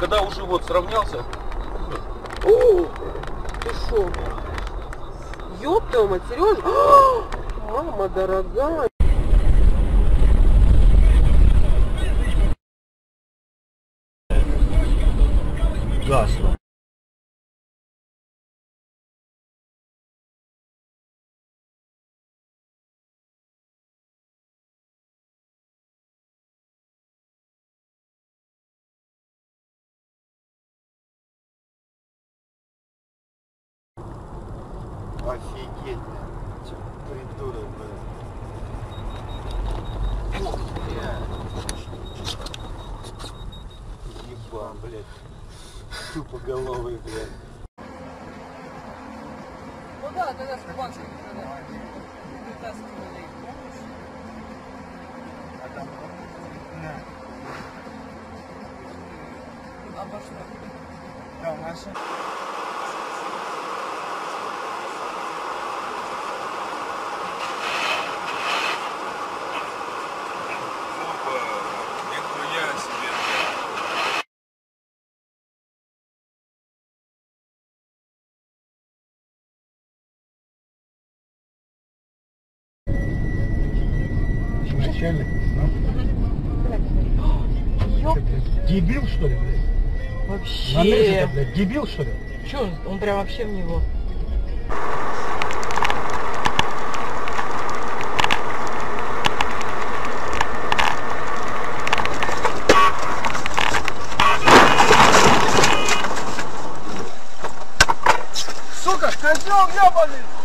когда уже вот сравнялся. О, ты шо? Ёпта, мать, Сережа. Мама дорогая. Гасло. Офигеть, придурок, блядь. Ох, блядь. Ебан, блядь. Тупоголовый, блядь. Ну да, тогда с кубанцами продавать. 15 рублей. А там? Да. А по что? Да, наши. Начальник, а? Дебил, что ли, блядь? Вообще. Надрезы, блядь, дебил, что ли? Чё, он прям вообще в него. Сука, козёл ёбаный!